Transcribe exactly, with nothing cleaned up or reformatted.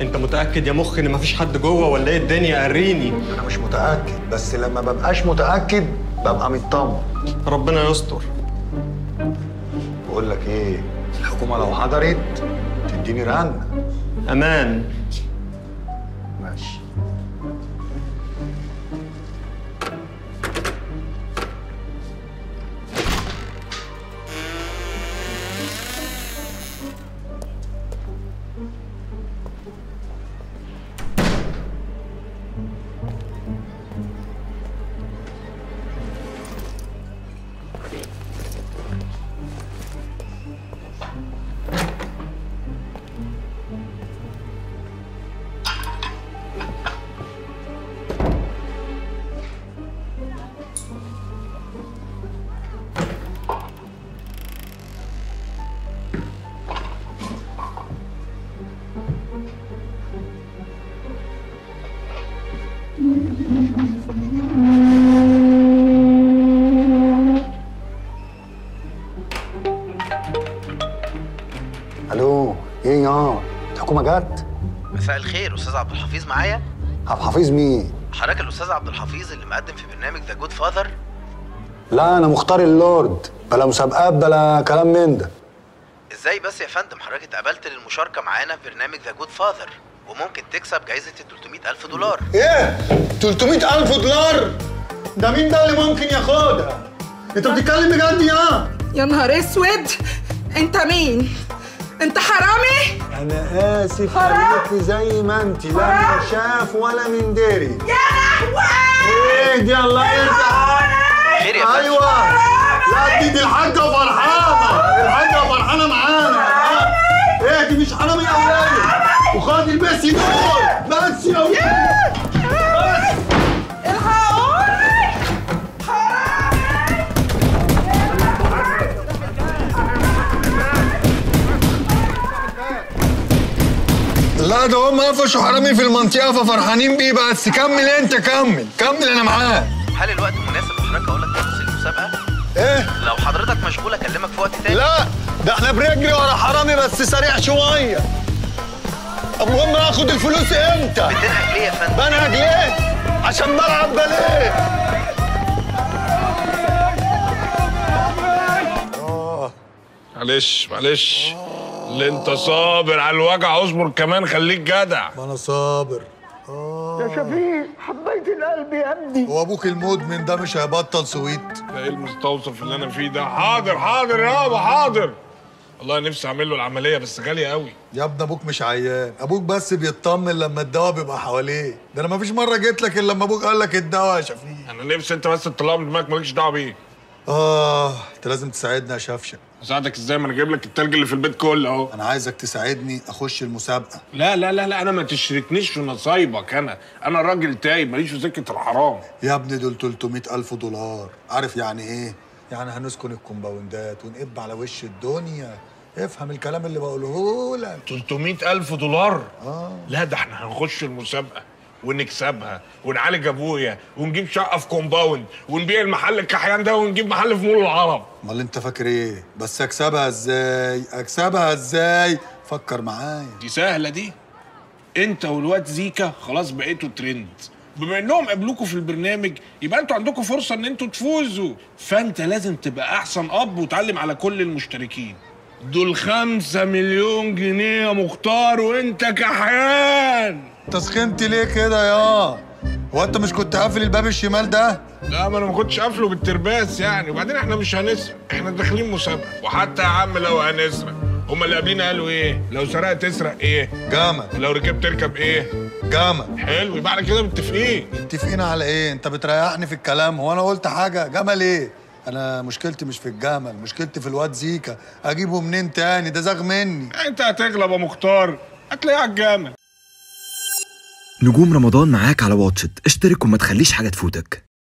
انت متاكد يا مخ ان مفيش حد جوه ولا ايه الدنيا؟ قريني. انا مش متاكد، بس لما ببقاش متاكد ببقى مطمن. ربنا يستر. بقول لك ايه، الحكومه لو حضرت تديني رهن امان. ماشي. الو، ايه يا الحكومه جت؟ مساء الخير، استاذ عبد الحفيظ معايا؟ عبد الحفيظ مين؟ حضرتك الاستاذ عبد الحفيظ اللي مقدم في برنامج ذا جود فاذر؟ لا، انا مختار اللورد، بلا مسابقات بلا كلام من ده. ازاي بس يا فندم حضرتك اتقبلت للمشاركه معانا في برنامج ذا جود فاذر وممكن تكسب جائزه ثلاثمية ألف دولار. ايه؟ ثلاثمية ألف دولار؟ ده مين ده اللي ممكن ياخدها؟ انت بتتكلم بجد يا؟ يا نهار اسود، انت مين؟ انت حرامي؟ انا اسف عليكي زي ما انت، لا شاف ولا من داري. يا لهوي، اهدي الله يرضى. ايوه، لا دي الحاجه وفرحانه، الحاجه وفرحانه معانا. اهدي، مش حرامي يا ولاد، وخد البس دول بس يا ولاد. لا ده هم قفشوا حرامي في المنطقه ففرحانين بيه. بس كمل انت، كمل كمل انا معاك. هل الوقت مناسب لحضرتك اقول لك تفاصيل المسابقه؟ ايه؟ لو حضرتك مشغول اكلمك في وقت تاني. لا ده احنا بنجري ورا حرامي بس سريع شويه. المهم اخد الفلوس امتى؟ بتنهج ليه يا فندم؟ بنهج ليه؟ عشان بلعب باليه. اه معلش معلش. اللي انت صابر على الوجع اصبر كمان، خليك جدع. ما انا صابر. اه يا شفيق، حبيت القلب يا ابني. هو ابوك المدمن ده مش هيبطل سويت؟ ده ايه المستوصف اللي انا فيه ده؟ حاضر حاضر يابا حاضر. والله نفسي اعمل له العمليه بس غاليه قوي. يا ابني ابوك مش عيان، ابوك بس بيطمن لما الدواء بيبقى حواليه. ده انا ما فيش مره جيت لك الا لما ابوك قال لك الدواء يا شفيق. انا نفسي انت بس تطلعه من دماغك، مالكش دعوه بيه. اه انت لازم تساعدنا يا شفشق. اساعدك ازاي؟ ما انا جايب لك التلج اللي في البيت كله اهو. انا عايزك تساعدني اخش المسابقه. لا لا لا لا، انا ما تشركنيش في نصايبك. انا انا راجل تايب ماليش في سكه الحرام يا ابني. دول ثلاثمية ألف دولار. عارف يعني ايه؟ يعني هنسكن الكومباوندات ونقب على وش الدنيا. افهم الكلام اللي بقوله لك. ثلاثمية ألف دولار؟ اه لا ده احنا هنخش المسابقه ونكسبها ونعالج ابويا ونجيب شقه في كومباوند ونبيع المحل الكحيان ده ونجيب محل في مول العرب. امال انت فاكر ايه؟ بس اكسبها ازاي؟ اكسبها ازاي؟ فكر معايا. دي سهله دي. انت والواد زيكا خلاص بقيتوا ترند، بما انهم قابلوكوا في البرنامج يبقى انتوا عندكوا فرصه ان انتوا تفوزوا، فانت لازم تبقى احسن اب وتعلم على كل المشتركين. دول خمسة مليون جنيه يا مختار وانت كحيان. انت سخنت ليه كده يا؟ هو انت مش كنت قافل الباب الشمال ده؟ لا ما انا ما كنتش قافله بالترباس يعني، وبعدين احنا مش هنسرق، احنا داخلين مسابقه. وحتى يا عم لو هنسرق، هما اللي قابلين قالوا ايه؟ لو سرقت تسرق ايه؟ جمل. ولو ركبت تركب ايه؟ جمل. حلو، يبقى على كده متفقين. متفقين على ايه؟ انت بتريحني في الكلام، هو انا قلت حاجه؟ جمل ايه؟ أنا مشكلتي مش في الجمل، مشكلتي في الواد زيكا، أجيبه منين تاني؟ ده زاغ مني. أنت هتغلب يا مختار، هتلاقيه على الجمل. نجوم رمضان معاك على واتشت، اشترك وما تخليش حاجة تفوتك.